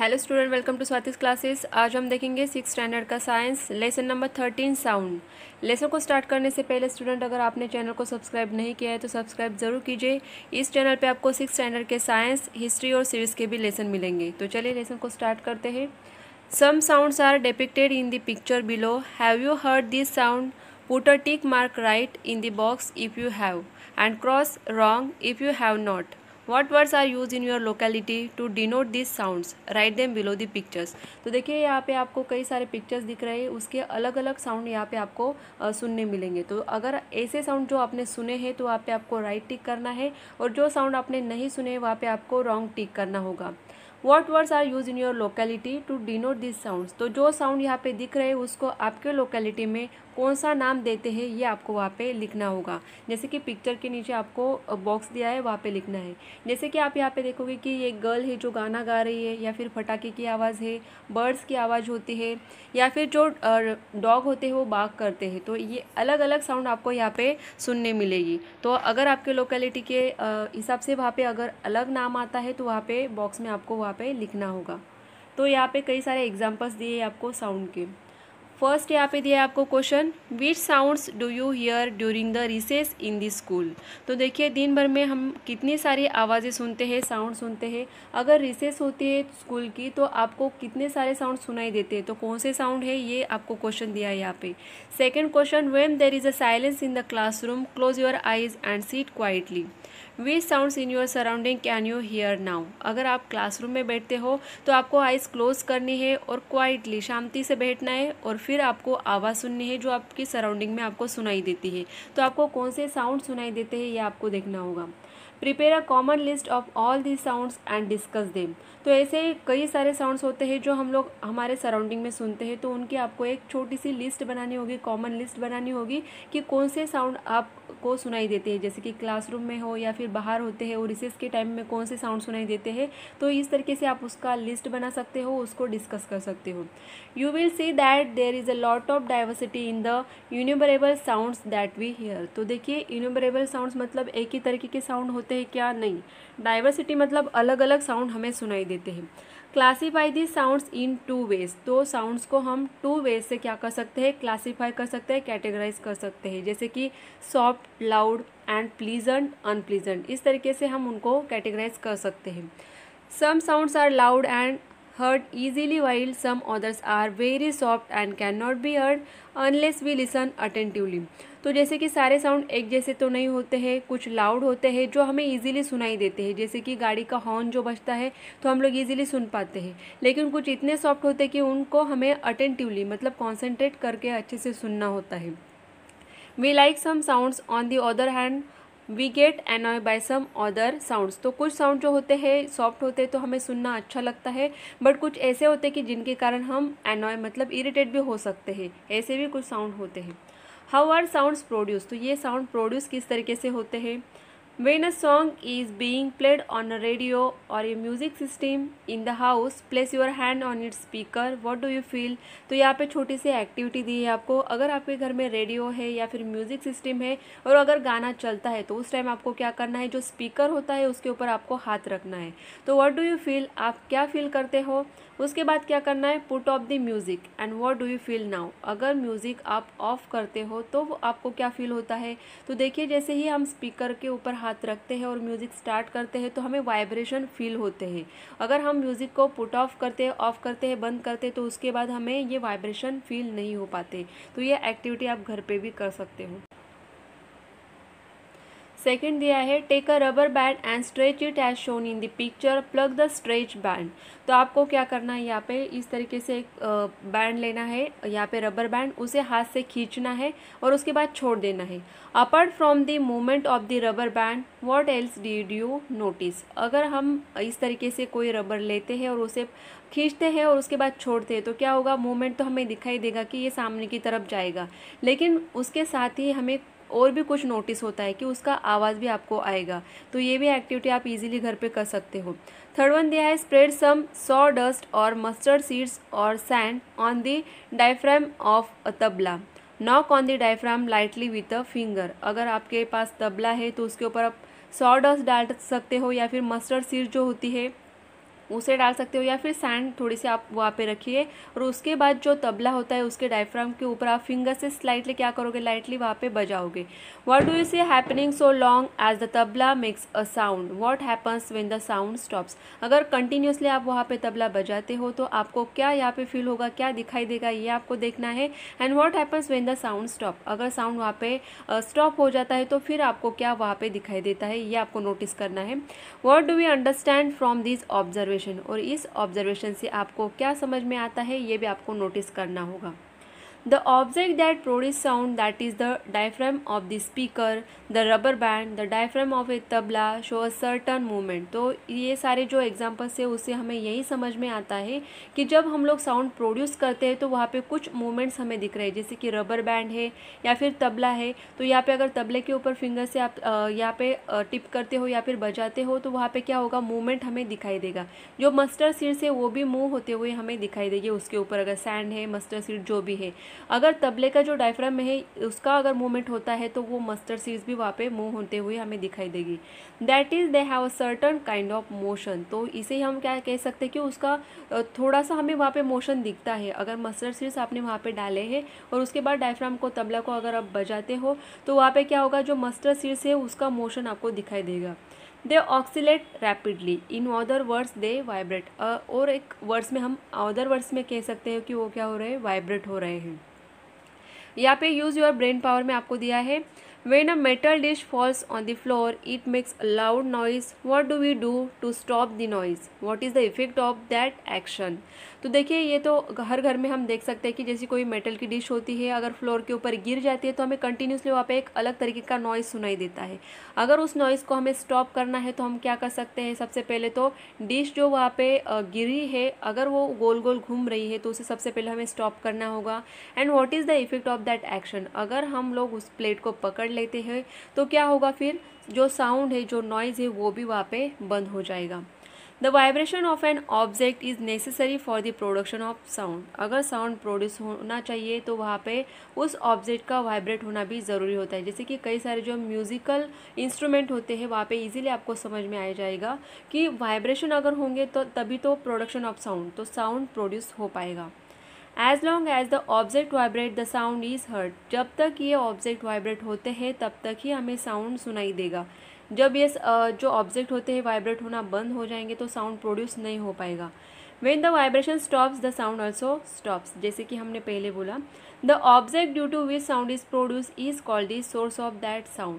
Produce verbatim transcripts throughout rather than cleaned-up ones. Hello student, welcome to Swati's classes. आज हम देखेंगे सिक्स स्टैंडर्ड का science lesson number thirteen sound. Lesson को स्टार्ट करने से पहले स्टूडेंट, अगर आपने चैनल को सब्सक्राइब नहीं किया है तो सब्सक्राइब ज़रूर कीजिए। इस चैनल पे आपको सिक्स स्टैंडर्ड के साइंस, हिस्ट्री और सिविक्स के भी लेसन मिलेंगे। तो चलिए लेसन को स्टार्ट करते हैं। Some sounds are depicted in the picture below. Have you heard this sound? Put a tick mark right in the box if you have and cross wrong if you have not. What words are used in your locality to denote these sounds? Write them below the pictures. तो देखिए यहाँ पे आपको कई सारे pictures दिख रहे हैं, उसके अलग अलग साउंड यहाँ पे आपको सुनने मिलेंगे। तो अगर ऐसे साउंड जो आपने सुने हैं तो वहाँ पे आपको राइट टिक करना है, और जो साउंड आपने नहीं सुने वहाँ पे आपको रॉन्ग टिक करना होगा। What words are used in your locality to denote these sounds? तो जो साउंड यहाँ पे दिख रहे हैं उसको आपके लोकेलिटी में कौन सा नाम देते हैं ये आपको वहाँ पे लिखना होगा। जैसे कि पिक्चर के नीचे आपको बॉक्स दिया है, वहाँ पे लिखना है। जैसे कि आप यहाँ पे देखोगे कि ये गर्ल है जो गाना गा रही है, या फिर फटाके की आवाज़ है, बर्ड्स की आवाज़ होती है, या फिर जो डॉग होते हैं वो बाग करते हैं। तो ये अलग अलग साउंड आपको यहाँ पे सुनने मिलेगी। तो अगर आपके लोकेलिटी के हिसाब से वहाँ पर अगर अलग नाम आता है तो वहाँ पर बॉक्स में आपको वहाँ पर लिखना होगा। तो यहाँ पर कई सारे एग्जाम्पल्स दिए आपको साउंड के। फर्स्ट यहाँ पे दिया है आपको question, which sounds do you hear during the recess in the school. तो देखिए दिन भर में हम कितनी सारी आवाज़ें सुनते हैं, साउंड सुनते हैं। अगर रिसेस होती है स्कूल की तो आपको कितने सारे साउंड सुनाई देते हैं, तो कौन से साउंड है ये आपको क्वेश्चन दिया है यहाँ पे। Second question, when there is a silence in the classroom close your eyes and sit quietly. Which sounds in your surrounding can you hear now. अगर आप क्लासरूम में बैठते हो तो आपको आइज़ क्लोज करनी है और क्वाइटली शांति से बैठना है, और फिर आपको आवाज़ सुननी है जो आपकी सराउंडिंग में आपको सुनाई देती है। तो आपको कौन से साउंड सुनाई देते हैं ये आपको देखना होगा। Prepare a common list of all the sounds and discuss them. तो ऐसे कई सारे साउंड्स होते हैं जो हम लोग हमारे सराउंडिंग में सुनते हैं, तो उनकी आपको एक छोटी सी लिस्ट बनानी होगी, कॉमन लिस्ट बनानी होगी कि कौन से साउंड आपको सुनाई देते हैं। जैसे कि क्लासरूम में हो या फिर बाहर होते हैं और रिसेस के टाइम में कौन से साउंड सुनाई देते हैं, तो इस तरीके से आप उसका लिस्ट बना सकते हो, उसको डिस्कस कर सकते हो। You will see that there is a lot of diversity in the innumerable sounds that we hear. तो देखिए इन्यूमरेबल साउंड्स मतलब एक ही तरीके के साउंड होते हैं क्या? नहीं, डाइवर्सिटी मतलब अलग अलग साउंड हमें सुनाई देते हैं। Classify the sounds in two ways. तो साउंड्स को हम टू वेज से क्या कर सकते हैं, क्लासीफाई कर सकते हैं, कैटेगराइज कर सकते हैं। जैसे कि soft, loud and pleasant, unpleasant, इस तरीके से हम उनको कैटेगराइज कर सकते हैं। Some sounds are loud and heard easily while some others are very soft and cannot be heard unless we listen attentively. तो जैसे कि सारे साउंड एक जैसे तो नहीं होते हैं, कुछ लाउड होते हैं जो हमें इजीली सुनाई देते हैं। जैसे कि गाड़ी का हॉर्न जो बजता है तो हम लोग इजीली सुन पाते हैं, लेकिन कुछ इतने सॉफ्ट होते हैं कि उनको हमें अटेंटिवली मतलब कॉन्सेंट्रेट करके अच्छे से सुनना होता है। We like some sounds on the other hand we get annoyed by some other sounds. तो कुछ साउंड जो होते हैं सॉफ्ट होते हैं तो हमें सुनना अच्छा लगता है, बट कुछ ऐसे होते हैं कि जिनके कारण हम एनॉय मतलब इरिटेट भी हो सकते हैं, ऐसे भी कुछ साउंड होते हैं। How are sounds produce. तो ये साउंड प्रोड्यूस किस तरीके से होते हैं। When a song is being played on a radio or a music system in the house, place your hand on its speaker. What do you feel? तो यहाँ पे छोटी सी एक्टिविटी दी है आपको। अगर आपके घर में रेडियो है या फिर म्यूज़िक सिस्टम है और अगर गाना चलता है तो उस टाइम आपको क्या करना है, जो स्पीकर होता है उसके ऊपर आपको हाथ रखना है। तो what do you feel? आप क्या फील करते हो। उसके बाद क्या करना है, put off the music and what do you feel now. अगर म्यूज़िक आप ऑफ करते हो तो आपको क्या फील होता है। तो देखिए जैसे ही हम स्पीकर के ऊपर हाथ रखते हैं और म्यूज़िक स्टार्ट करते हैं तो हमें वाइब्रेशन फील होते हैं। अगर हम म्यूज़िक को पुट ऑफ करते हैं, ऑफ करते हैं, बंद करते हैं तो उसके बाद हमें ये वाइब्रेशन फील नहीं हो पाते। तो ये एक्टिविटी आप घर पे भी कर सकते हो। सेकेंड दिया है, take a rubber band and stretch it as shown in the picture, plug the stretch band. तो आपको क्या करना है, यहाँ पे इस तरीके से एक बैंड लेना है, यहाँ पे रबर बैंड, उसे हाथ से खींचना है और उसके बाद छोड़ देना है। Apart from the movement of the rubber band what else did you notice. अगर हम इस तरीके से कोई रबर लेते हैं और उसे खींचते हैं और उसके बाद छोड़ते हैं तो क्या होगा, मूवमेंट तो हमें दिखाई देगा कि ये सामने की तरफ जाएगा, लेकिन उसके साथ ही हमें और भी कुछ नोटिस होता है कि उसका आवाज़ भी आपको आएगा। तो ये भी एक्टिविटी आप इजीली घर पे कर सकते हो। थर्ड वन दिया है, स्प्रेड सम सॉ डस्ट और मस्टर्ड सीड्स और sand on the diaphragm of a tabla, knock on the diaphragm lightly with a finger. अगर आपके पास तबला है तो उसके ऊपर आप सॉ डस्ट डाल सकते हो या फिर मस्टर्ड सीड जो होती है उसे डाल सकते हो, या फिर सैंड थोड़ी सी आप वहाँ पे रखिए। और उसके बाद जो तबला होता है उसके डायफ्राम के ऊपर आप फिंगर से स्लाइटली क्या करोगे, लाइटली वहाँ पे बजाओगे। What do you see happening so long as the tabla makes a sound, what happens when the sound stops. अगर कंटिन्यूसली आप वहाँ पे तबला बजाते हो तो आपको क्या यहाँ पे फील होगा, क्या दिखाई देगा, ये आपको देखना है। And what happens when the sound stop, अगर साउंड वहाँ पे स्टॉप uh, हो जाता है तो फिर आपको क्या वहाँ पे दिखाई देता है, ये आपको नोटिस करना है। What do we understand from this observation, और इस ऑब्जर्वेशन से आपको क्या समझ में आता है ये भी आपको नोटिस करना होगा। The object that produce sound that is the diaphragm of the speaker, the rubber band, the diaphragm of a tabla show a certain movement. तो ये सारे जो एग्जाम्पल्स है उससे हमें यही समझ में आता है कि जब हम लोग साउंड प्रोड्यूस करते हैं तो वहाँ पे कुछ मूवमेंट्स हमें दिख रहे हैं, जैसे कि रबर बैंड है या फिर तबला है। तो यहाँ पे अगर तबले के ऊपर फिंगर से आप यहाँ पे टिप करते हो या फिर बजाते हो तो वहाँ पर क्या होगा, मूवमेंट हमें दिखाई देगा। जो मस्टर्ड सीड्स है वो भी मूव होते हुए हमें दिखाई देगी उसके ऊपर, अगर सैंड है, मस्टर्ड सीड जो भी है। अगर तबले का जो डायफ्राम है उसका अगर मूवमेंट होता है तो वो मस्टर्ड सीड्स भी वहाँ पे मूव होते हुए हमें दिखाई देगी। That is they have a certain kind of motion. तो इसे हम क्या कह सकते हैं कि उसका थोड़ा सा हमें वहाँ पे मोशन दिखता है। अगर मस्टर्ड सीड्स आपने वहाँ पे डाले हैं और उसके बाद डायफ्राम को, तबला को अगर आप बजाते हो तो वहाँ पर क्या होगा, जो मस्टर्ड सीड्स है उसका मोशन आपको दिखाई देगा। They oscillate rapidly, in other words they vibrate. और एक वर्ड्स में हम अदर वर्ड्स में कह सकते हैं कि वो क्या हो रहे हैं, वाइब्रेट हो रहे हैं। यहाँ पे यूज़ योर ब्रेन पावर में आपको दिया है, when a metal dish falls on the floor it makes loud noise, what do we do to stop the noise, what is the effect of that action. तो देखिए ये तो हर घर में हम देख सकते हैं कि जैसे कोई मेटल की डिश होती है अगर फ्लोर के ऊपर गिर जाती है तो हमें कंटिन्यूसली वहाँ पे एक अलग तरीके का नॉइज़ सुनाई देता है। अगर उस नॉइज़ को हमें स्टॉप करना है तो हम क्या कर सकते हैं, सबसे पहले तो डिश जो वहाँ पे गिरी है अगर वो गोल गोल घूम रही है तो उसे सबसे पहले हमें स्टॉप करना होगा। And what is the effect of that action, अगर हम लोग उस प्लेट को पकड़ लेते हैं तो क्या होगा, फिर जो साउंड है, जो नॉइज़ है वो भी वहाँ पे बंद हो जाएगा। The vibration of an object is necessary for the production of sound, अगर साउंड प्रोड्यूस होना चाहिए तो वहाँ पे उस ऑब्जेक्ट का वाइब्रेट होना भी ज़रूरी होता है। जैसे कि कई सारे जो म्यूज़िकल इंस्ट्रूमेंट होते हैं वहाँ पे इजीली आपको समझ में आ जाएगा कि वाइब्रेशन अगर होंगे तो तभी तो प्रोडक्शन ऑफ साउंड, तो साउंड प्रोड्यूस हो पाएगा। As long as the object vibrate the sound is heard, जब तक ये ऑब्जेक्ट वाइब्रेट होते हैं तब तक ही हमें साउंड सुनाई देगा। जब ये जो ऑब्जेक्ट होते हैं वाइब्रेट होना बंद हो जाएंगे तो साउंड प्रोड्यूस नहीं हो पाएगा। When the vibration stops the sound also stops, जैसे कि हमने पहले बोला। The object due to which sound is produce is called the source of that sound,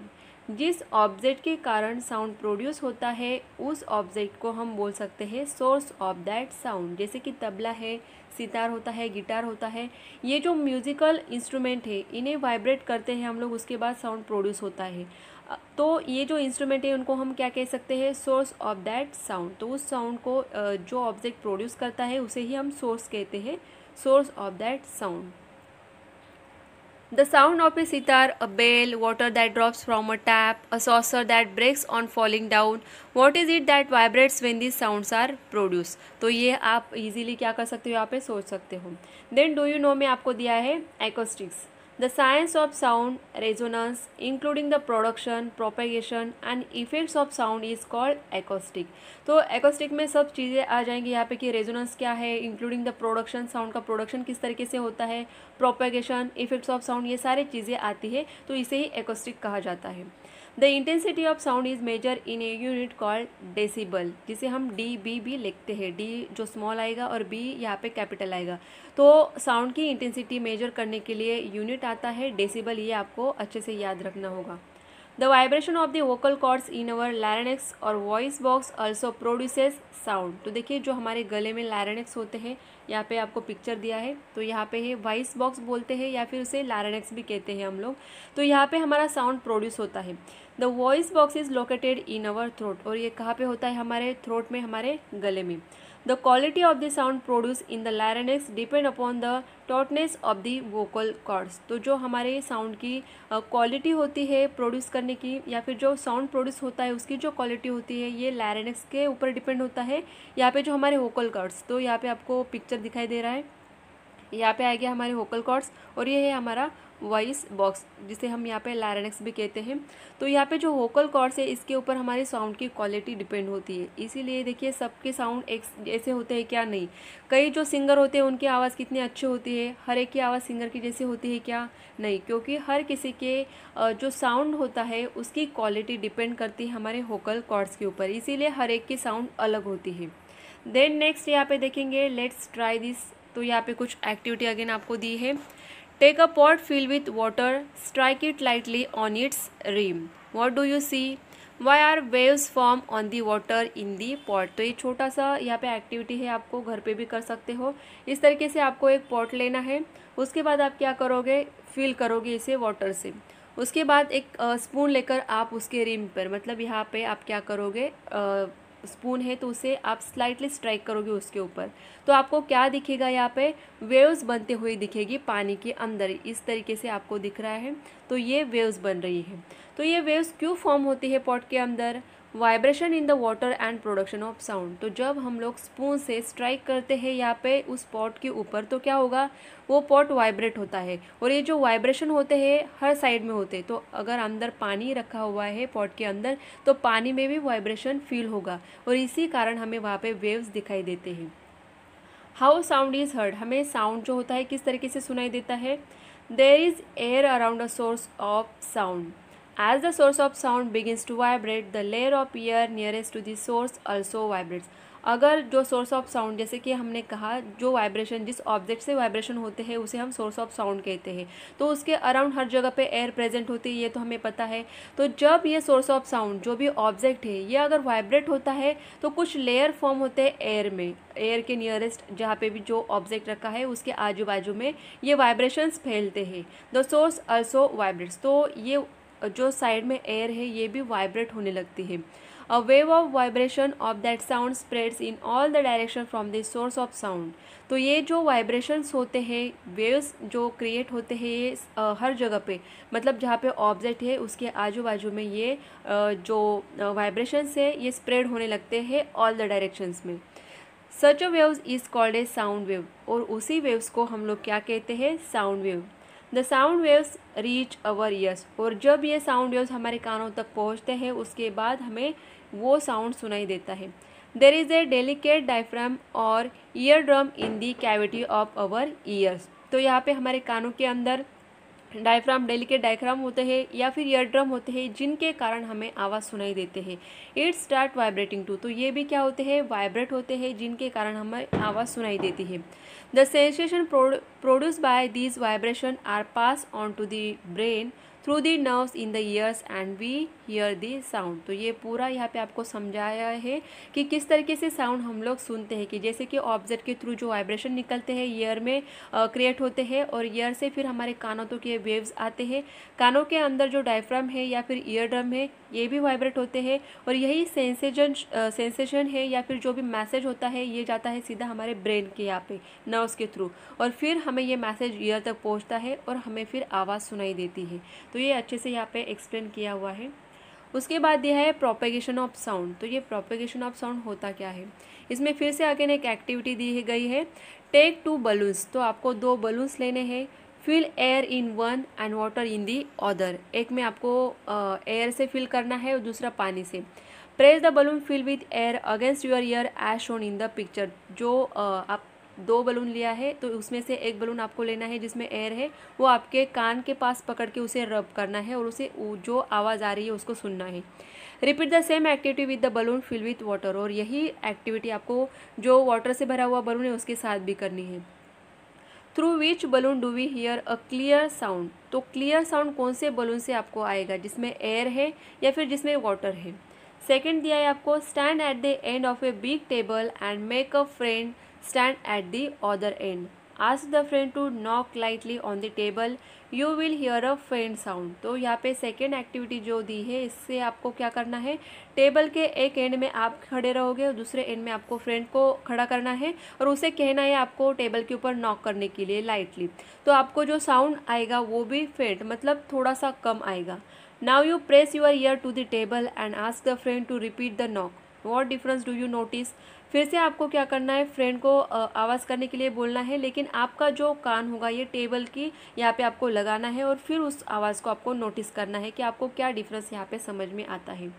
जिस ऑब्जेक्ट के कारण साउंड प्रोड्यूस होता है उस ऑब्जेक्ट को हम बोल सकते हैं सोर्स ऑफ दैट साउंड। जैसे कि तबला है, सितार होता है, गिटार होता है, ये जो म्यूज़िकल इंस्ट्रूमेंट है इन्हें वाइब्रेट करते हैं हम लोग, उसके बाद साउंड प्रोड्यूस होता है। तो ये जो इंस्ट्रूमेंट है उनको हम क्या कह सकते हैं, सोर्स ऑफ दैट साउंड। तो उस साउंड को जो ऑब्जेक्ट प्रोड्यूस करता है उसे ही हम सोर्स कहते हैं, source of that sound. The sound of a sitar, a bell, water that drops from a tap, a saucer that breaks on falling down, what is it that vibrates when this sounds are produce. तो ये आप easily क्या कर सकते हो, यहाँ पे सोच सकते हो। देन डू यू नो में आपको दिया है acoustics, the science of sound resonance including the production, propagation and effects of sound is called acoustic. तो एकॉस्टिक में सब चीज़ें आ जाएंगी यहाँ पे कि रेजोनेंस क्या है, इंक्लूडिंग द प्रोडक्शन, साउंड का प्रोडक्शन किस तरीके से होता है, प्रोपेगेशन, इफेक्ट्स ऑफ साउंड, ये सारी चीज़ें आती है तो इसे ही एकॉस्टिक कहा जाता है। The intensity of sound is measure in a unit called decibel, जिसे हम डी बी भी लिखते हैं। डी जो स्मॉल आएगा और बी यहाँ पे कैपिटल आएगा। तो साउंड की इंटेंसिटी मेजर करने के लिए यूनिट आता है डेसिबल, ये आपको अच्छे से याद रखना होगा। The vibration of the vocal cords in our larynx और voice box also produces sound. तो देखिए जो हमारे गले में लैरिंक्स होते हैं, यहाँ पे आपको पिक्चर दिया है, तो यहाँ पे है वॉइस बॉक्स बोलते हैं या फिर उसे लैरिंक्स भी कहते हैं हम लोग। तो यहाँ पे हमारा साउंड प्रोड्यूस होता है। The voice box is located in our throat, और ये कहाँ पे होता है, हमारे थ्रोट में, हमारे गले में। The quality of the sound produce in the larynx depend upon the tautness of the vocal cords. तो जो हमारे साउंड की क्वालिटी होती है प्रोड्यूस करने की, या फिर जो साउंड प्रोड्यूस होता है उसकी जो क्वालिटी होती है, ये लैरिंक्स के ऊपर डिपेंड होता है। यहाँ पे जो हमारे वोकल कॉर्ड्स, तो यहाँ पे आपको पिक्चर दिखाई दे रहा है, यहाँ पे आ गया हमारे वोकल कॉर्ड्स और ये है हमारा वॉइस बॉक्स जिसे हम यहाँ पे लारेंक्स भी कहते हैं। तो यहाँ पे जो वोकल कॉर्ड्स है इसके ऊपर हमारी साउंड की क्वालिटी डिपेंड होती है। इसीलिए देखिए सबके साउंड एक ऐसे होते हैं क्या, नहीं। कई जो सिंगर होते हैं उनकी आवाज़ कितनी अच्छी होती है, हर एक की आवाज़ सिंगर की जैसी होती है क्या, नहीं। क्योंकि हर किसी के जो साउंड होता है उसकी क्वालिटी डिपेंड करती है हमारे वोकल कॉर्ड्स के ऊपर, इसीलिए हर एक की साउंड अलग होती है। देन नेक्स्ट यहाँ पे देखेंगे लेट्स ट्राई दिस। तो यहाँ पे कुछ एक्टिविटी अगेन आपको दी है। Take a pot fill with water, strike it lightly on its rim, what do you see, why are waves form on the water in the pot. तो ये छोटा सा यहाँ पे एक्टिविटी है, आपको घर पे भी कर सकते हो। इस तरीके से आपको एक पॉट लेना है, उसके बाद आप क्या करोगे, फिल करोगे इसे वाटर से। उसके बाद एक स्पून लेकर आप उसके रिम पर, मतलब यहाँ पे आप क्या करोगे, आ, स्पून है तो उसे आप स्लाइटली स्ट्राइक करोगे उसके ऊपर। तो आपको क्या दिखेगा, यहाँ पे वेव्स बनते हुए दिखेगी पानी के अंदर। इस तरीके से आपको दिख रहा है, तो ये वेव्स बन रही है। तो ये वेव्स क्यों फॉर्म होती है पॉट के अंदर, vibration in the water and production of sound. तो जब हम लोग स्पून से स्ट्राइक करते हैं यहाँ पे उस पॉट के ऊपर, तो क्या होगा, वो पॉट वाइब्रेट होता है। और ये जो वाइब्रेशन होते हैं हर साइड में होते हैं। तो अगर अंदर पानी रखा हुआ है पॉट के अंदर तो पानी में भी वाइब्रेशन फील होगा, और इसी कारण हमें वहाँ पे वेव्स दिखाई देते हैं। हाउ साउंड इज़ हर्ड, हमें साउंड जो होता है किस तरीके से सुनाई देता है। There is air around a source of sound, as the source of sound begins to vibrate, the layer of air nearest to the source also vibrates. अगर जो सोर्स ऑफ साउंड, जैसे कि हमने कहा जो वाइब्रेशन, जिस ऑब्जेक्ट से vibration होते हैं उसे हम सोर्स ऑफ साउंड कहते हैं, तो उसके अराउंड हर जगह पे एयर प्रेजेंट होती है, ये तो हमें पता है। तो जब ये सोर्स ऑफ साउंड जो भी ऑब्जेक्ट है ये अगर वाइब्रेट होता है तो कुछ लेयर फॉर्म होते हैं एयर में, एयर के नियरेस्ट जहाँ पे भी जो ऑब्जेक्ट रखा है उसके आजू बाजू में ये वाइब्रेशंस फैलते हैं। द सोर्स ऑल्सो वाइब्रेट्स, तो ये जो साइड में एयर है ये भी वाइब्रेट होने लगती है। A wave of vibration of that sound spreads in all the direction from the source of sound. तो ये जो वाइब्रेशंस होते हैं, वेव्स जो क्रिएट होते हैं, ये हर जगह पे, मतलब जहाँ पे ऑब्जेक्ट है उसके आजू बाजू में ये जो वाइब्रेशंस है ये स्प्रेड होने लगते हैं ऑल द डायरेक्शंस में। Such a waves is called a sound wave, और उसी वेव्स को हम लोग क्या कहते हैं, sound wave. The sound waves reach our ears, और जब ये साउंड वेव्स हमारे कानों तक पहुंचते हैं उसके बाद हमें वो साउंड सुनाई देता है। There is a delicate diaphragm और ear drum in the cavity of our ears. तो यहाँ पे हमारे कानों के अंदर डायफ्राम, डेलिकेट डायफ्राम होते हैं या फिर ईयर ड्रम होते हैं, जिनके कारण हमें आवाज़ सुनाई देते हैं। इट स्टार्ट वाइब्रेटिंग टू, तो ये भी क्या होते हैं, वाइब्रेट होते हैं, जिनके कारण हमें आवाज़ सुनाई देती है। The sensation produce by these vibration are pass on to the brain through the nerves in the ears and we hear the sound. तो ये पूरा यहाँ पे आपको समझाया है कि किस तरीके से साउंड हम लोग सुनते हैं, कि जैसे कि ऑब्जेक्ट के थ्रू जो वाइब्रेशन निकलते हैं ईयर में क्रिएट होते हैं, और ईयर से फिर हमारे कानों तक ये वेव्स आते हैं। कानों के अंदर जो डायफ्राम है या फिर ईयर ड्रम है ये भी वाइब्रेट होते हैं, और यही सेंसेशन सेंसेशन है या फिर जो भी मैसेज होता है ये जाता है सीधा हमारे ब्रेन के यहाँ पे नर्व्स के थ्रू, और फिर हमें ये मैसेज ईयर तक पहुँचता है और हमें फिर आवाज़ सुनाई देती है। तो ये अच्छे से यहाँ पे एक्सप्लेन किया हुआ है। उसके बाद दिया है प्रोपेगेशन ऑफ साउंड। तो ये प्रोपेगेशन ऑफ साउंड होता क्या है, इसमें फिर से अगेन एक एक्टिविटी दी गई है। टेक टू बलून्स, तो आपको दो बलून्स लेने हैं। Fill air in one and water in the other, एक में आपको एयर से फिल करना है और दूसरा पानी से। Press the balloon fill with air against your ear as shown in the picture. जो uh, आप दो बलून लिया है तो उसमें से एक बलून आपको लेना है जिसमें एयर है, वो आपके कान के पास पकड़ के उसे रब करना है और उसे जो आवाज़ आ रही है उसको सुनना है। Repeat the same activity with the balloon fill with water, और यही एक्टिविटी आपको जो वाटर से भरा हुआ बलून है उसके साथ भी करनी है। Through which balloon do we hear a clear sound, तो क्लियर साउंड कौन से बलून से आपको आएगा, जिसमें एयर है या फिर जिसमें वाटर है। सेकेंड दिया है आपको, stand at the end of a big table and make a friend Stand at the other end. Ask the friend to knock lightly on the table. You will hear a faint sound. तो यहाँ पे second activity जो दी है इससे आपको क्या करना है, टेबल के एक एंड में आप खड़े रहोगे और दूसरे एंड में आपको फ्रेंड को खड़ा करना है और उसे कहना है आपको टेबल के ऊपर नॉक करने के लिए लाइटली। तो आपको जो साउंड आएगा वो भी फेंट, मतलब थोड़ा सा कम आएगा। Now you press your ear to the table and ask the friend to repeat the knock. What difference do you notice? फिर से आपको क्या करना है, फ्रेंड को आवाज़ करने के लिए बोलना है, लेकिन आपका जो कान होगा ये टेबल की यहाँ पे आपको लगाना है और फिर उस आवाज़ को आपको नोटिस करना है कि आपको क्या डिफरेंस यहाँ पे समझ में आता है।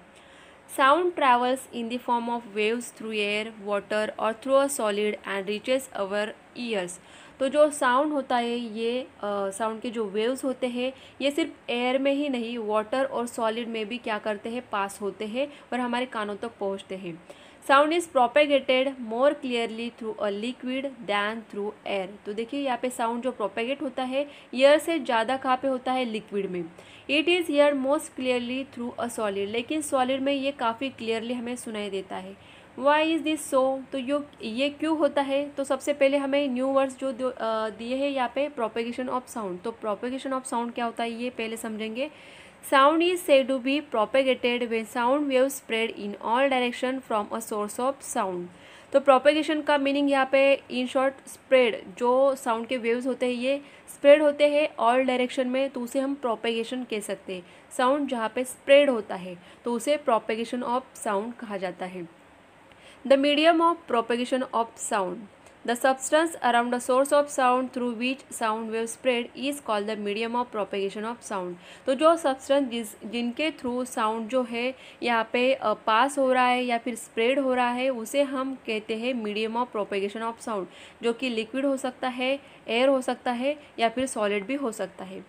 Sound travels in the form of waves through air, water or through a solid and reaches our ears. तो जो साउंड होता है ये साउंड uh, के जो वेव्स होते हैं ये सिर्फ एयर में ही नहीं, वाटर और सॉलिड में भी क्या करते हैं, पास होते हैं और हमारे कानों तक पहुँचते हैं। Sound is propagated more clearly through a liquid than through air. तो देखिए यहाँ पे साउंड जो प्रोपेगेट होता है एयर से ज़्यादा कहाँ पे होता है, लिक्विड में। It is hear most clearly through a solid, लेकिन सॉलिड में ये काफ़ी क्लियरली हमें सुनाई देता है। वाई इज़ दिस सो, तो यो ये क्यों होता है। तो सबसे पहले हमें न्यू वर्ड्स जो दिए हैं यहाँ पे, प्रोपेगेशन ऑफ साउंड। तो प्रोपेगेशन ऑफ साउंड क्या होता है ये पहले समझेंगे। Sound is said to be propagated when sound waves spread in all direction from a source of sound. तो propagation का meaning यहाँ पे in short spread, जो sound के waves होते हैं ये spread होते हैं all direction में, तो उसे हम propagation कह सकते हैं। Sound जहाँ पे spread होता है तो उसे propagation of sound कहा जाता है। The medium of propagation of sound, the substance around the source of sound through which sound wave spread is called the medium of propagation of sound. तो जो substance जिस जिनके थ्रू sound जो है यहाँ पे पास हो रहा है या फिर spread हो रहा है उसे हम कहते हैं medium of propagation of sound, जो कि liquid हो सकता है, air हो सकता है या फिर solid भी हो सकता है।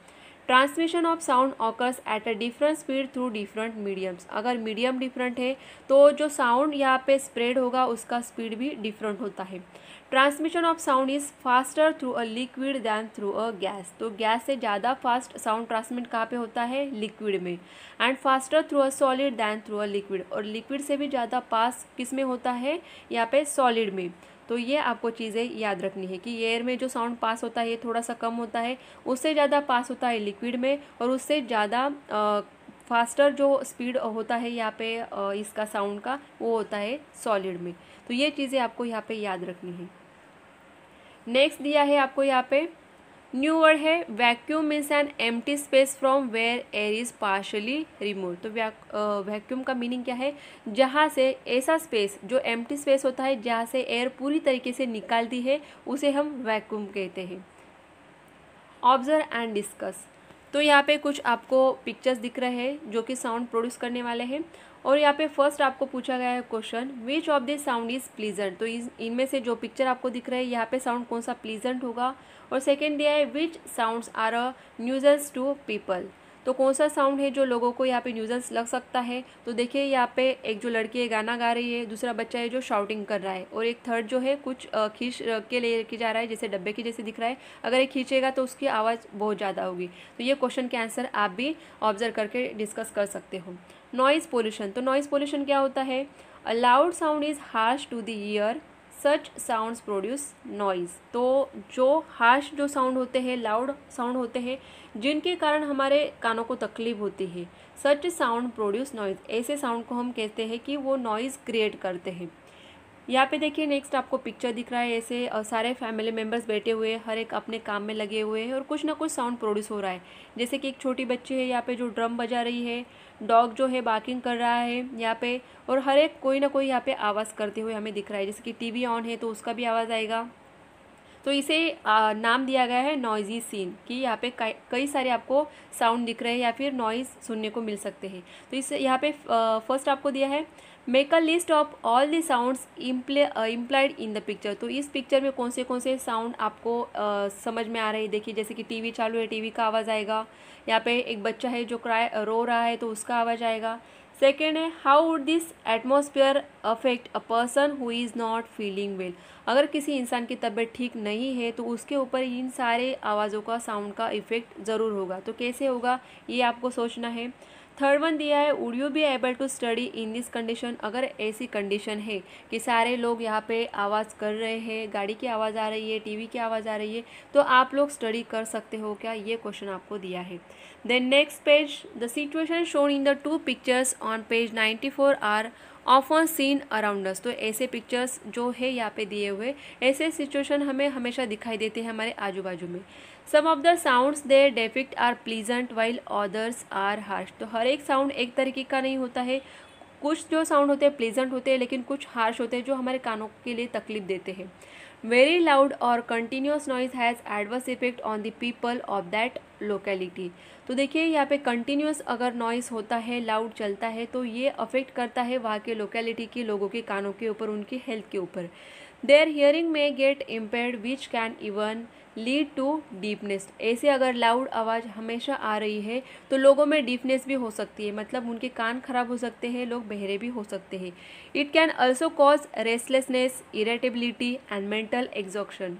Transmission of sound occurs at a different speed through different mediums. अगर मीडियम डिफरेंट है तो जो साउंड यहाँ पे स्प्रेड होगा उसका स्पीड भी डिफरेंट होता है। Transmission of sound is faster through a liquid than through a gas. तो गैस से ज़्यादा फास्ट साउंड ट्रांसमिट कहाँ पे होता है, लिक्विड में। And faster through a solid than through a liquid, और लिक्विड से भी ज़्यादा पास किस में होता है, यहाँ पे सॉलिड में। तो ये आपको चीज़ें याद रखनी है कि एयर में जो साउंड पास होता है ये थोड़ा सा कम होता है, उससे ज़्यादा पास होता है लिक्विड में, और उससे ज़्यादा फास्टर जो स्पीड होता है यहाँ पे आ, इसका साउंड का वो होता है सॉलिड में। तो ये चीज़ें आपको यहाँ पे याद रखनी है। नेक्स्ट दिया है आपको यहाँ पे न्यू वर्ड है, vacuum means an empty space from where air is partially remove. तो वैक्यूम का मीनिंग क्या है, जहाँ से ऐसा स्पेस जो एम्प्टी स्पेस होता है जहाँ से एयर पूरी तरीके से निकाल दी है उसे हम वैक्यूम कहते हैं। Observe and discuss. तो यहाँ पे कुछ आपको पिक्चर्स दिख रहे हैं जो कि साउंड प्रोड्यूस करने वाले हैं, और यहाँ पे फर्स्ट आपको पूछा गया है question, which of this sound is pleasant. तो इनमें से जो पिक्चर आपको दिख रहा है यहाँ पे साउंड कौन सा प्लीजेंट होगा। और सेकंड दिया है, which sounds are a nuisance to people. तो कौन सा साउंड है जो लोगों को यहाँ पे न्यूजेंस लग सकता है। तो देखिए यहाँ पे एक जो लड़की है गाना गा रही है, दूसरा बच्चा है जो शाउटिंग कर रहा है, और एक थर्ड जो है कुछ खींच के लेके जा रहा है, जैसे डब्बे के जैसे दिख रहा है। अगर ये खींचेगा तो उसकी आवाज़ बहुत ज़्यादा होगी। तो ये क्वेश्चन के आंसर आप भी ऑब्जर्व करके डिस्कस कर सकते हो। Noise pollution. तो नॉइज़ पोल्यूशन क्या होता है, a loud sound is harsh to the ear, such sounds produce noise. तो जो हार्श जो साउंड होते हैं, लाउड साउंड होते हैं जिनके कारण हमारे कानों को तकलीफ होती है, सच साउंड प्रोड्यूस नॉइज़, ऐसे साउंड को हम कहते हैं कि वो नॉइज़ क्रिएट करते हैं। यहाँ पे देखिए नेक्स्ट आपको पिक्चर दिख रहा है, ऐसे सारे फैमिली मेम्बर्स बैठे हुए, हर एक अपने काम में लगे हुए हैं और कुछ ना कुछ साउंड प्रोड्यूस हो रहा है। जैसे कि एक छोटी बच्ची है यहाँ पे जो ड्रम बजा रही है, डॉग जो है बार्किंग कर रहा है यहाँ पे, और हर एक कोई ना कोई यहाँ पे आवाज़ करते हुए हमें दिख रहा है। जैसे कि टीवी ऑन है तो उसका भी आवाज़ आएगा। तो इसे आ, नाम दिया गया है नॉइज़ी सीन, कि यहाँ पे कई सारे आपको साउंड दिख रहे हैं या फिर नॉइज़ सुनने को मिल सकते हैं। तो इस यहाँ पे फर्स्ट आपको दिया है, make a list of all the sounds implied in the picture. तो इस पिक्चर में कौन से कौन से साउंड आपको आ, समझ में आ रहे हैं। देखिए जैसे कि टीवी चालू है, टीवी का आवाज़ आएगा। यहाँ पे एक बच्चा है जो क्राई रो रहा है तो उसका आवाज़ आएगा। सेकेंड है, how would this atmosphere affect a person who is not feeling well. अगर किसी इंसान की तबीयत ठीक नहीं है तो उसके ऊपर इन सारे आवाज़ों का साउंड का इफ़ेक्ट ज़रूर होगा। तो कैसे होगा ये आपको सोचना है। थर्ड वन दिया है, would you be able to study in this condition. अगर ऐसी कंडीशन है कि सारे लोग यहाँ पे आवाज़ कर रहे हैं, गाड़ी की आवाज़ आ रही है, टीवी की आवाज़ आ रही है, तो आप लोग स्टडी कर सकते हो क्या, ये क्वेश्चन आपको दिया है। Then next page, the situation shown in the two pictures on page ninety four are often seen around us. तो ऐसे पिक्चर्स जो है यहाँ पे दिए हुए, ऐसे सिचुएशन हमें हमेशा दिखाई देते हैं हमारे आजू बाजू में। Some of the sounds they depict are pleasant while others are harsh. तो हर एक साउंड एक तरीके का नहीं होता है, कुछ जो साउंड होते हैं प्लीजेंट होते हैं लेकिन कुछ हार्श होते हैं जो हमारे कानों के लिए तकलीफ देते हैं. वेरी लाउड और continuous noise has adverse effect on the people of that locality. तो देखिए यहाँ पे कंटिन्यूअस अगर नॉइज़ होता है, लाउड चलता है, तो ये अफेक्ट करता है वहाँ के लोकेलिटी के लोगों के कानों के ऊपर, उनकी हेल्थ के ऊपर. Their hearing may get impaired which can even lead to deafness. ऐसे अगर लाउड आवाज़ हमेशा आ रही है तो लोगों में डीपनेस भी हो सकती है, मतलब उनके कान खराब हो सकते हैं, लोग बहरे भी हो सकते हैं. It can also cause restlessness, irritability and mental exhaustion.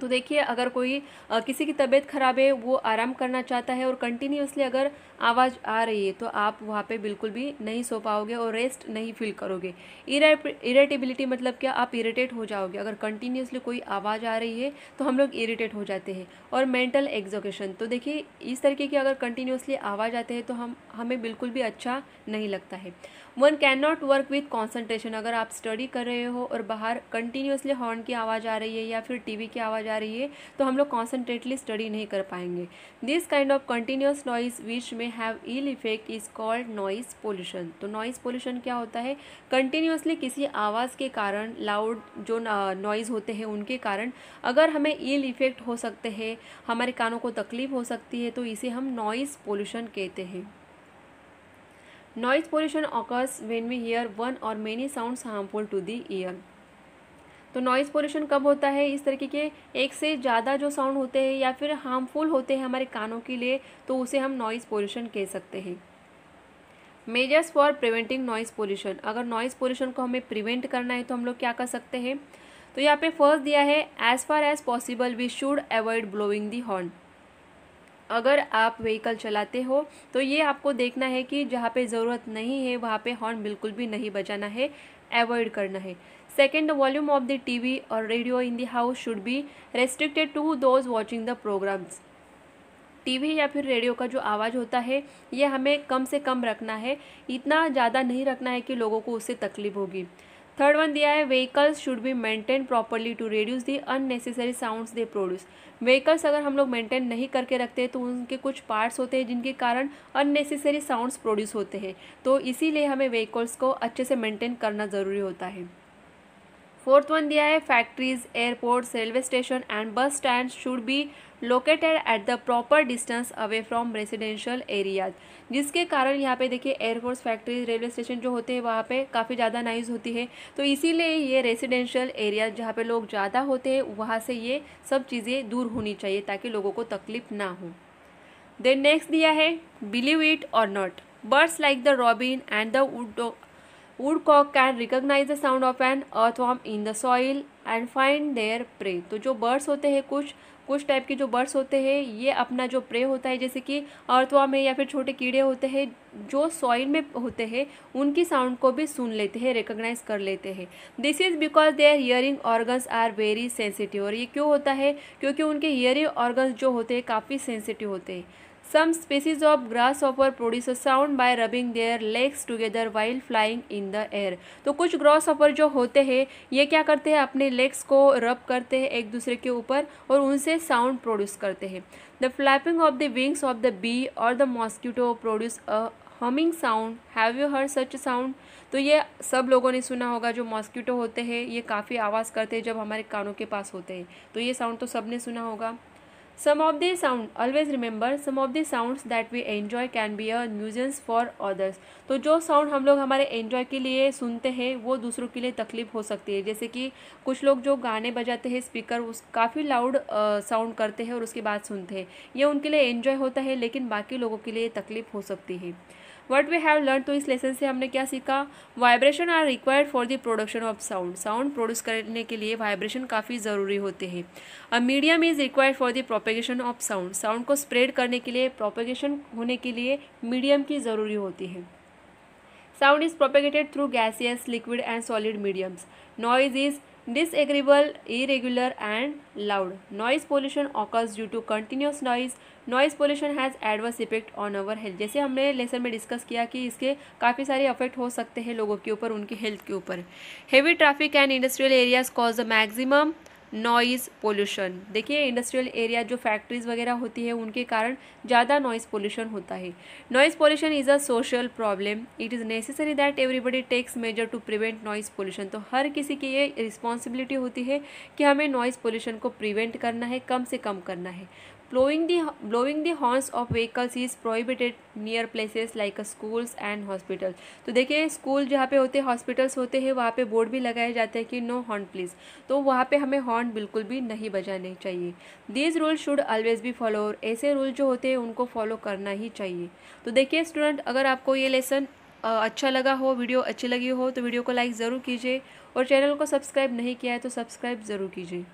तो देखिए अगर कोई आ, किसी की तबीयत ख़राब है, वो आराम करना चाहता है और कंटिन्यूसली अगर आवाज़ आ रही है तो आप वहाँ पे बिल्कुल भी नहीं सो पाओगे और रेस्ट नहीं फील करोगे. इरिटेबिलिटी मतलब क्या, आप इरिटेट हो जाओगे. अगर कंटिन्यूसली कोई आवाज़ आ रही है तो हम लोग इरिटेट हो जाते हैं. और मेंटल एग्जॉशन, तो देखिए इस तरीके की अगर कंटिन्यूसली आवाज़ आते हैं तो हम हमें बिल्कुल भी अच्छा नहीं लगता है. One can not work with concentration. अगर आप स्टडी कर रहे हो और बाहर कंटिन्यूसली हॉर्न की आवाज़ आ रही है या फिर टी वी की आवाज़ आ रही है तो हम लोग कॉन्सेंट्रेटली स्टडी नहीं कर पाएंगे. This kind of continuous noise which may have ill effect is called noise pollution. तो नॉइज पोल्यूशन क्या होता है, कंटिन्यूसली किसी आवाज़ के कारण, लाउड जो नॉइज़ होते हैं उनके कारण अगर हमें इल इफेक्ट हो सकते हैं, हमारे कानों को तकलीफ हो सकती है, तो इसे हम नॉइज़ पोल्यूशन कहते हैं. Noise pollution occurs when we hear one or many sounds harmful to the ear. तो नॉइज़ पोल्यूशन कब होता है, इस तरीके के एक से ज़्यादा जो साउंड होते हैं या फिर हार्मफुल होते हैं हमारे कानों के लिए, तो उसे हम नॉइज़ पोल्यूशन कह सकते हैं. Measures for preventing noise pollution. अगर नॉइज़ पोल्यूशन को हमें प्रिवेंट करना है तो हम लोग क्या कर सकते हैं, तो यहाँ पे फर्स्ट दिया है as far as possible we should avoid blowing the horn. अगर आप व्हीकल चलाते हो तो ये आपको देखना है कि जहाँ पे ज़रूरत नहीं है वहाँ पे हॉर्न बिल्कुल भी नहीं बजाना है, अवॉइड करना है. Second, volume of the TV और radio in the house should be restricted to those watching the programmes. TV या फिर रेडियो का जो आवाज़ होता है ये हमें कम से कम रखना है, इतना ज़्यादा नहीं रखना है कि लोगों को उससे तकलीफ होगी. थर्ड वन दिया है vehicles should be maintain properly to reduce the unnecessary sounds they produce. Vehicles अगर हम लोग मेंटेन नहीं करके रखते तो उनके कुछ पार्ट्स होते हैं जिनके कारण अननेसेसरी साउंड्स प्रोड्यूस होते हैं, तो इसीलिए हमें व्हीकल्स को अच्छे से मेंटेन करना ज़रूरी होता है. फोर्थ वन दिया है factories, airports, railway station and bus stand should be located at the proper distance away from residential areas. जिसके कारण यहाँ पे देखिए एयरपोर्ट्स, फैक्ट्रीज, रेलवे स्टेशन जो होते हैं वहाँ पे काफ़ी ज़्यादा नॉइज़ होती है, तो इसीलिए ये रेजिडेंशियल एरियाज जहाँ पे लोग ज़्यादा होते हैं वहाँ से ये सब चीज़ें दूर होनी चाहिए ताकि लोगों को तकलीफ ना हो. देन नेक्स्ट दिया है believe it or not, birds like the robin and the wood dog woodcock can recognise the sound of an earthworm in the soil and find their prey. तो जो बर्ड्स होते हैं, कुछ कुछ टाइप के जो बर्ड्स होते हैं ये अपना जो प्रे होता है जैसे कि अर्थवॉर्म है या फिर छोटे कीड़े होते हैं जो सॉइल में होते हैं, उनकी साउंड को भी सुन लेते हैं, रिकॉग्नाइज कर लेते हैं. This is because their hearing organs are very sensitive. और ये क्यों होता है, क्योंकि उनके हियरिंग ऑर्गन्स जो होते हैं काफ़ी सेंसिटिव होते हैं. Some species of grasshopper produce a sound by rubbing their legs together while flying in the air. तो कुछ grasshopper जो होते हैं ये क्या करते हैं, अपने legs को rub करते हैं एक दूसरे के ऊपर और उनसे sound produce करते हैं. The flapping of the wings of the bee or the mosquito produce a humming sound. Have you heard such a sound? तो ये सब लोगों ने सुना होगा, जो mosquito होते हैं ये काफ़ी आवाज़ करते हैं जब हमारे कानों के पास होते हैं, तो ये sound तो सब ने सुना होगा. Some of the sound, always remember, some of the sounds that we enjoy can be a nuisance for others. तो जो sound हम लोग हमारे enjoy के लिए सुनते हैं वो दूसरों के लिए तकलीफ हो सकती है. जैसे कि कुछ लोग जो गाने बजाते हैं स्पीकर, उस काफ़ी लाउड साउंड करते हैं और उसके बाद सुनते हैं, ये उनके लिए enjoy होता है लेकिन बाकी लोगों के लिए तकलीफ हो सकती है. What we have learned, तो इस लेसन से हमने क्या सीखा, vibration are required for the production of sound. Sound produce करने के लिए वाइब्रेशन काफ़ी ज़रूरी होते हैं. A medium is required for the propagation of sound. Sound को स्प्रेड करने के लिए, प्रोपेगेशन होने के लिए मीडियम की ज़रूरी होती है. Sound is propagated through gaseous, liquid and solid mediums. Noise is disagreeable, irregular and loud. Noise pollution occurs due to continuous noise. Noise pollution has adverse effect on our health. जैसे हमने lesson में discuss किया कि इसके काफ़ी सारे affect हो सकते हैं लोगों के ऊपर, उनकी हेल्थ के ऊपर. Heavy traffic and industrial areas cause the maximum noise pollution. देखिए इंडस्ट्रियल एरिया जो फैक्ट्रीज़ वगैरह होती है उनके कारण ज़्यादा नॉइज़ पोल्यूशन होता है। Noise pollution is a social problem, it is necessary that everybody takes measure to prevent noise pollution. तो हर किसी की ये रिस्पॉन्सिबिलिटी होती है कि हमें नॉइज़ पोल्यूशन को प्रिवेंट करना है, कम से कम करना है। blowing the blowing the horns of vehicles is prohibited near places like schools and hospitals। तो देखिए स्कूल जहाँ पे होते हैं, हॉस्पिटल्स होते हैं, वहाँ पे बोर्ड भी लगाए जाते हैं कि नो हॉर्न प्लीज़, तो वहाँ पे हमें हॉर्न बिल्कुल भी नहीं बजाने चाहिए। these rules should always be followed, ऐसे रूल जो होते हैं उनको फॉलो करना ही चाहिए। तो देखिए स्टूडेंट, अगर आपको ये लेसन अच्छा लगा हो, वीडियो अच्छी लगी हो, तो वीडियो को लाइक ज़रूर कीजिए और चैनल को सब्सक्राइब नहीं किया है तो सब्सक्राइब ज़रूर कीजिए।